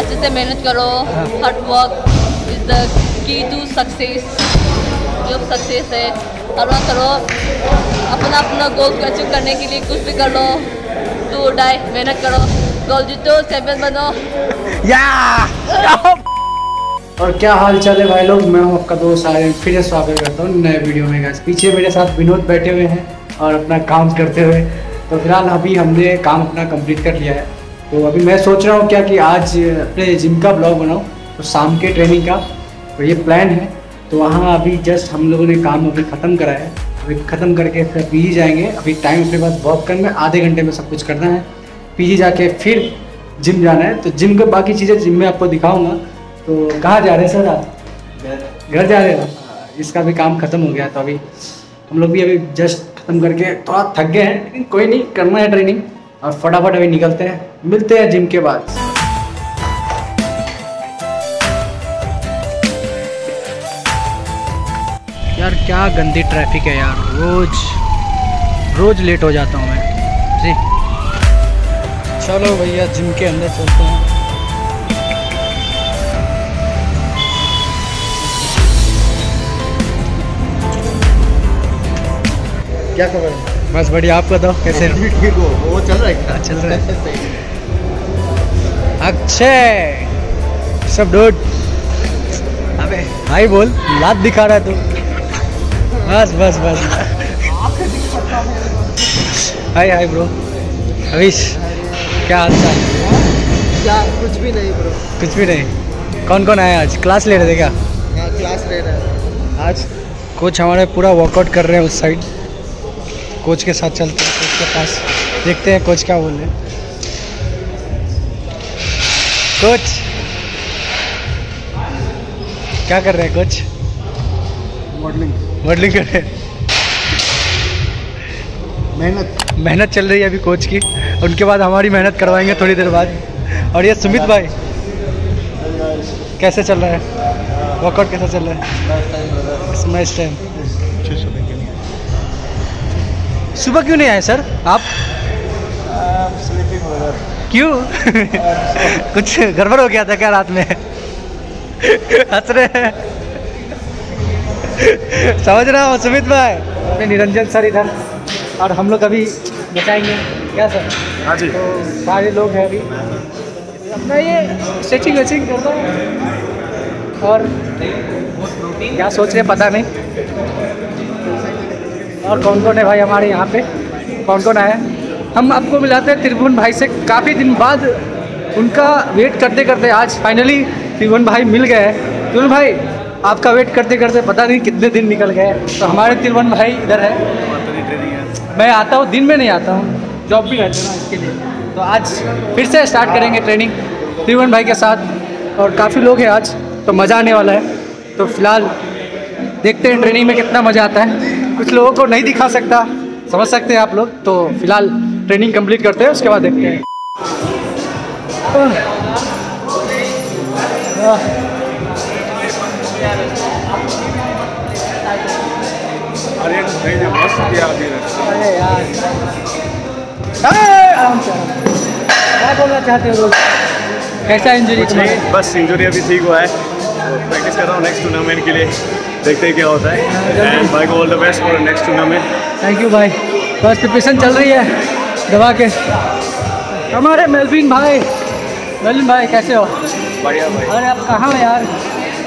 अच्छे से मेहनत करो, hard work is the key to success. जो सक्सेस है और वह करो, अपना अपना गोल को अचीव करने के लिए कुछ भी कर लो, टू डाई मेहनत करो, गोल जीतो, चैंपियन बनो या। और क्या हाल चाल है भाई लोग, मैं हूँ आपका दोस्त आर्यन, फिर स्वागत करता हूँ नए वीडियो में। गाइस पीछे मेरे साथ विनोद बैठे हुए हैं और अपना काम करते हुए, तो फिलहाल अभी हमने काम अपना कंप्लीट कर लिया है। तो अभी मैं सोच रहा हूँ क्या कि आज अपने जिम का ब्लॉग बनाऊँ, तो शाम के ट्रेनिंग का, तो ये प्लान है। तो वहाँ अभी जस्ट हम लोगों ने काम अभी ख़त्म करा है, अभी ख़त्म करके फिर पीजी जाएंगे। अभी टाइम अपने पास बहुत कम है, आधे घंटे में सब कुछ करना है, पीजी जाके फिर जिम जाना है। तो जिम का बाकी चीज़ें जिम में आपको दिखाऊँगा। तो कहाँ जा रहे हैं सर आप? घर जा रहे हैं। इसका भी काम ख़त्म हो गया, तो अभी हम लोग भी अभी जस्ट खत्म करके थोड़ा थक गए हैं, लेकिन कोई नहीं, करना है ट्रेनिंग और फटाफट अभी निकलते हैं। मिलते हैं जिम के बाद। यार क्या गंदी ट्रैफिक है यार, रोज लेट हो जाता हूँ मैं जी। चलो भैया जिम के अंदर चलते हैं। क्या खबर है? बस बढ़िया, आप बताओ कैसे हो? वो चल रहा है सही। अच्छे सब डोट। अबे भाई बोल, लात दिखा रहा है तू। बस हाय ब्रो, हरीश क्या हाल चाल? यार कुछ भी नहीं ब्रो, कुछ भी नहीं। कौन आया आज? क्लास ले रहे थे क्या? हाँ क्लास ले रहे हैं आज। कोच हमारे पूरा वर्कआउट कर रहे हैं उस साइड, कोच के साथ चलते हैं, कोच के पास देखते हैं कोच क्या बोल रहे हैं। कोच क्या कर रहे हैं? कोच मॉडलिंग कर रहे हैं। मेहनत चल रही है अभी कोच की, उनके बाद हमारी मेहनत करवाएंगे थोड़ी देर बाद। और ये सुमित भाई कैसे चल रहा है वर्कआउट, कैसा चल रहा है इस टाइम? सुबह क्यों नहीं आए सर आप? स्लीपिंग हो रहा क्यों? कुछ गड़बड़ हो गया था क्या रात में? हंस रहे हैं, समझ रहा हूँ सुमित भाई। अपने निरंजन सर इधर, और हम लोग अभी बताएंगे क्या सर? हाँ जी, तो सारे लोग हैं अभी। अपना ये स्ट्रेचिंग वेचिंग करता है और क्या सोच रहे पता नहीं। और कौन है भाई हमारे यहाँ पे, कौन आया? हम आपको मिलाते हैं त्रिभुवन भाई से, काफ़ी दिन बाद उनका वेट करते करते आज फाइनली त्रिभुवन भाई मिल गए। त्रिभुवन भाई आपका वेट करते करते पता नहीं कितने दिन निकल गए। तो हमारे त्रिभुवन भाई इधर है, मैं आता हूँ, दिन में नहीं आता हूँ, जॉब भी रहती है इसके लिए। तो आज फिर से स्टार्ट करेंगे ट्रेनिंग त्रिभुवन भाई के साथ, और काफ़ी लोग हैं आज, तो मज़ा आने वाला है। तो फिलहाल देखते हैं ट्रेनिंग में कितना मज़ा आता है। कुछ लोगों को नहीं दिखा सकता, समझ सकते हैं आप लोग। तो फिलहाल ट्रेनिंग कंप्लीट करते हैं, उसके बाद देखते हैं। बोलना चाहते हो कैसा इंजरी? बस इंजरी अभी ठीक हुआ है, प्रैक्टिस कर रहा हूँ नेक्स्ट टूर्नामेंट के लिए, देखते हैं क्या होता है। एंड भाई को all the best for next tournament. Thank you भाई, बस प्रिपरेशन चल रही है दबा के। हमारे मेलविन भाई कैसे हो? बढ़िया भाई। अरे आप कहाँ हो यार?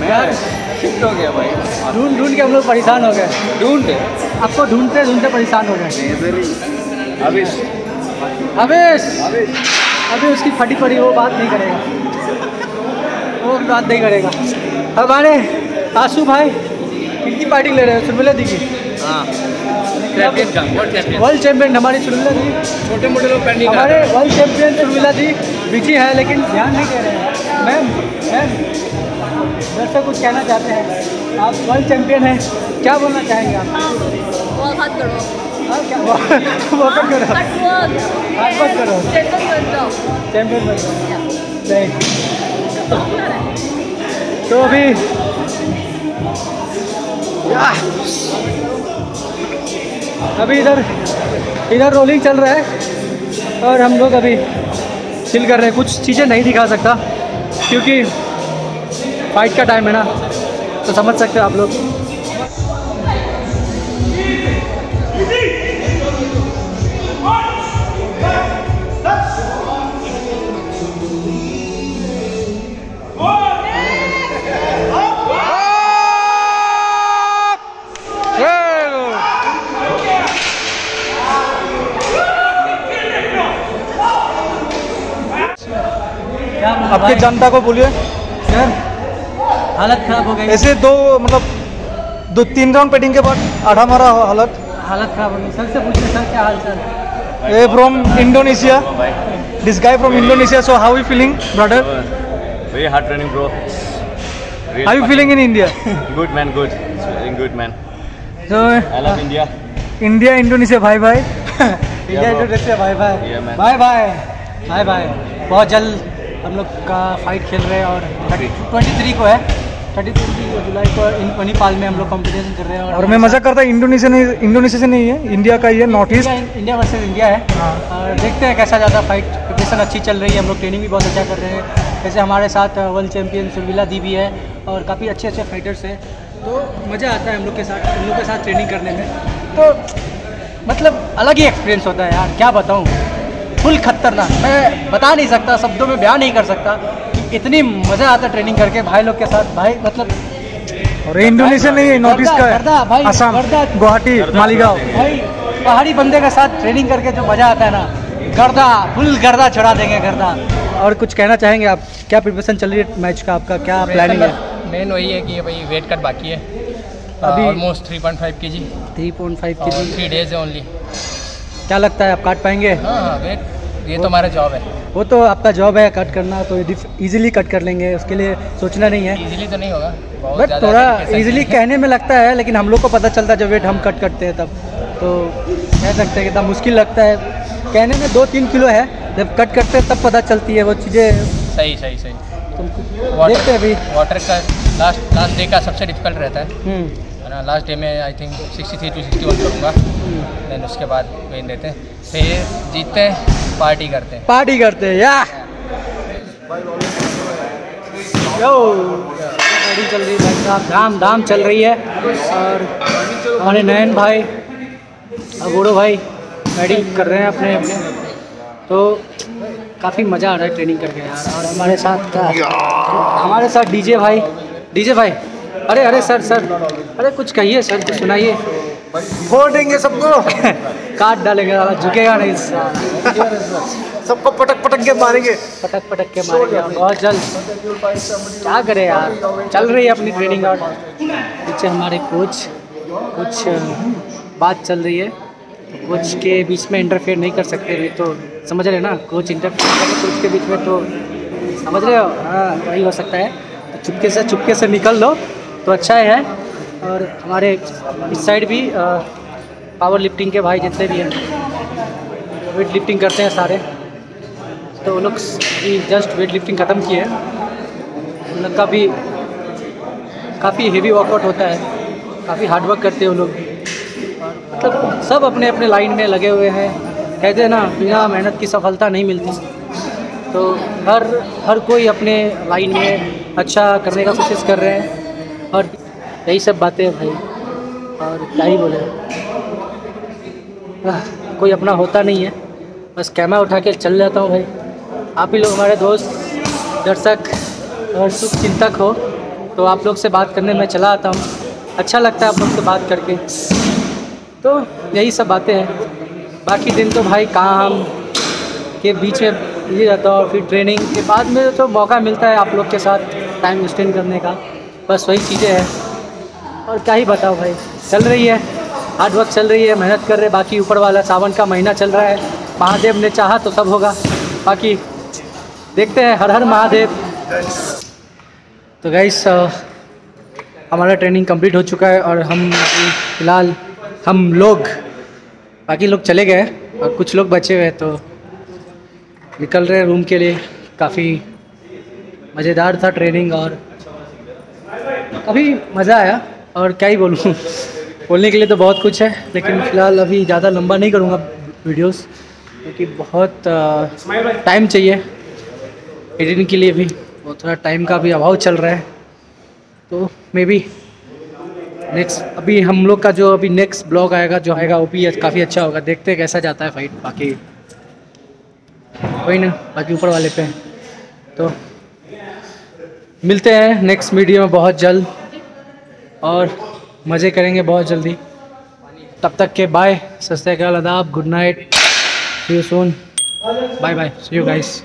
मैं यार शिफ्ट हो गया भाई, ढूंढ के हम लोग परेशान हो गए। आपको ढूंढते परेशान हो गए। अभी उसकी फटी पड़ी वो बात नहीं करेगा, वो बात नहीं करेगा। हमारे आशू भाई कितनी पार्टी ले रहे हैं? सुरबला दी की वर्ल्ड चैंपियन हमारी सुरबला दी, छोटे मोटे लोग हमारे वर्ल्ड चैंपियन सुरबला दी बिजी है, लेकिन ध्यान नहीं दे रहे हैं। मैम वैसे कुछ कहना चाहते हैं आप, वर्ल्ड चैंपियन हैं, क्या बोलना चाहेंगे आप? करो चैंपियन बनो। तो अभी इधर रोलिंग चल रहा है, और हम लोग अभी चिल कर रहे हैं। कुछ चीज़ें नहीं दिखा सकता क्योंकि फाइट का टाइम है ना, तो समझ सकते हो आप लोग। आपकी जनता को बोलिए यार, हालत खराब हो गई। ऐसे दो मतलब 2-3 राउंड बैटिंग के बाद आधा मारा हालत खराब हो गई। सर से पूछिए सर क्या हाल चाल। A from Indonesia, this guy from Indonesia, so how you feeling brother? Very hard training bro, how you feeling in India? Good man, good man, so I love India. India Indonesia भाई भाई, India Indonesia भाई भाई भाई भाई भाई भाई। बहुत जल्द हम लोग का फाइट खेल रहे हैं और 23 को है, 23 जुलाई को इन मणिपाल में हम लोग कॉम्पिटिशन कर रहे हैं। और मैं मजा करता है, इंडोनेशिया से नहीं है, इंडिया का ही है, north east, India versus India है। और देखते हैं कैसा जाता है फाइट। प्रिपरेशन अच्छी चल रही है, हम लोग ट्रेनिंग भी बहुत अच्छा कर रहे हैं। जैसे हमारे साथ वर्ल्ड चैम्पियन सुरबला दी भी है और काफ़ी अच्छे अच्छे फाइटर्स हैं, तो मज़ा आता है हम लोग के साथ ट्रेनिंग करने में। तो मतलब अलग ही एक्सपीरियंस होता है यार, क्या बताऊँ, फुल खतरनाक। मैं बता नहीं सकता, शब्दों में बयान नहीं कर सकता, इतनी मज़ा आता ट्रेनिंग करके भाई लोग के साथ। भाई मतलब और इंडोनेशिया नहीं, नॉर्थ ईस्ट का भाई, असम, गुवाहाटी, मालीगांव, भाई पहाड़ी बंदे के साथ ट्रेनिंग करके जो मज़ा आता है ना, गर्दा फुल गर्दा चढ़ा देंगे गर्दा। और कुछ कहना चाहेंगे आप, क्या प्रिपरेशन चल रही है मैच का, आपका क्या प्लानिंग है? मेन वही है कि भाई वेट कट बाकी है अभी, ऑलमोस्ट 3.5 kg, 3.5 kg, 3 days है ओनली। क्या लगता है आप काट पाएंगे? वेट ये तो हमारा जॉब है, वो तो आपका जॉब है कट करना, तो इजीली कट कर लेंगे, उसके लिए सोचना नहीं है। इजीली तो नहीं होगा, बट थोड़ा इजीली कहने में लगता है, लेकिन हम लोग को पता चलता है जब वेट हम कट करते हैं तब, तो कह सकते हैं कि तब मुश्किल लगता है। कहने में 2-3 किलो है, जब कट करते हैं तब पता चलती है वो चीज़ें। सही सही सही, देखते हैं अभी। वाटर का लास्ट डे का सबसे डिफिकल्ट रहता है ना, लास्ट डे में आई थिंक 63 to 61 करूँगा, देन उसके बाद वेन देते हैं, फिर जीतते हैं, पार्टी करते हैं या यो। पार्टी चल रही है भाई साहब, धाम चल रही है। और हमारे नयन भाई अगोड़ो भाई राइडिंग कर रहे हैं अपने, तो काफ़ी मज़ा आ रहा है ट्रेनिंग करके यार। और हमारे साथ डीजे भाई, अरे सर, कुछ कहिए सर, कुछ सुनाइए। फोड़ देंगे सबको काट डालेंगे, झुकेगा नहीं सबको पटक पटक के मारेंगे बहुत जल्द। क्या करें यार, चल रही है अपनी ट्रेनिंग। और पीछे हमारे कोच, कुछ बात चल रही है, कोच के बीच में इंटरफेयर नहीं कर सकते, नहीं तो समझ रहे ना, कोच इंटरफेयर कोच के बीच में, तो समझ रहे हो। हाँ वही हो सकता है, तो चुपके से निकल लो तो अच्छा है। और हमारे इस साइड भी पावर लिफ्टिंग के भाई जितने भी हैं, वेट लिफ्टिंग करते हैं सारे, तो उन लोग जस्ट वेट लिफ्टिंग ख़त्म किए हैं, उन लोग का भी काफ़ी हेवी वर्कआउट होता है, काफ़ी हार्डवर्क करते हैं वो लोग। मतलब सब अपने अपने लाइन में लगे हुए हैं, कहते हैं ना बिना मेहनत की सफलता नहीं मिलती, तो हर कोई अपने लाइन में अच्छा करने का कोशिश कर रहे हैं। और यही सब बातें हैं भाई, और क्या ही बोले, कोई अपना होता नहीं है, बस कैमरा उठा के चल जाता हूँ भाई। आप ही लोग हमारे दोस्त, दर्शक और सुख चिंतक हो, तो आप लोग से बात करने में चला आता हूँ, अच्छा लगता है आप लोग से बात करके। तो यही सब बातें हैं, बाकी दिन तो भाई काम के बीच में बिजी रहता हूँ, फिर ट्रेनिंग के बाद में तो मौका मिलता है आप लोग के साथ टाइम स्पेंड करने का, बस वही चीज़ें हैं। और क्या ही बताओ भाई, चल रही है, हार्ड वर्क चल रही है, मेहनत कर रहे, बाकी ऊपर वाला सावन का महीना चल रहा है, महादेव ने चाहा तो सब होगा, बाकी देखते हैं। हर हर महादेव। तो गाइस हमारा ट्रेनिंग कंप्लीट हो चुका है, और हम लोग बाकी लोग चले गए और कुछ लोग बचे हुए हैं, तो निकल रहे रूम के लिए। काफ़ी मज़ेदार था ट्रेनिंग और अभी मज़ा आया, और क्या ही बोलूँ, बोलने के लिए तो बहुत कुछ है, लेकिन फ़िलहाल अभी ज़्यादा लंबा नहीं करूँगा वीडियोस, क्योंकि बहुत टाइम चाहिए एडिटिंग के लिए भी, और थोड़ा टाइम का भी अभाव चल रहा है, तो मे बी नेक्स्ट अभी हम लोग का जो अभी नेक्स्ट ब्लॉग आएगा जो आएगा वो भी काफ़ी अच्छा होगा। देखते हैं कैसा जाता है फाइट, बाकी वही ना, बाकी ऊपर वाले पे। तो मिलते हैं नेक्स्ट वीडियो में बहुत जल्द और मज़े करेंगे बहुत जल्दी। तब तक के बाय, सत श्री अकाल, आदाब, good night, see you soon, bye bye, see you guys.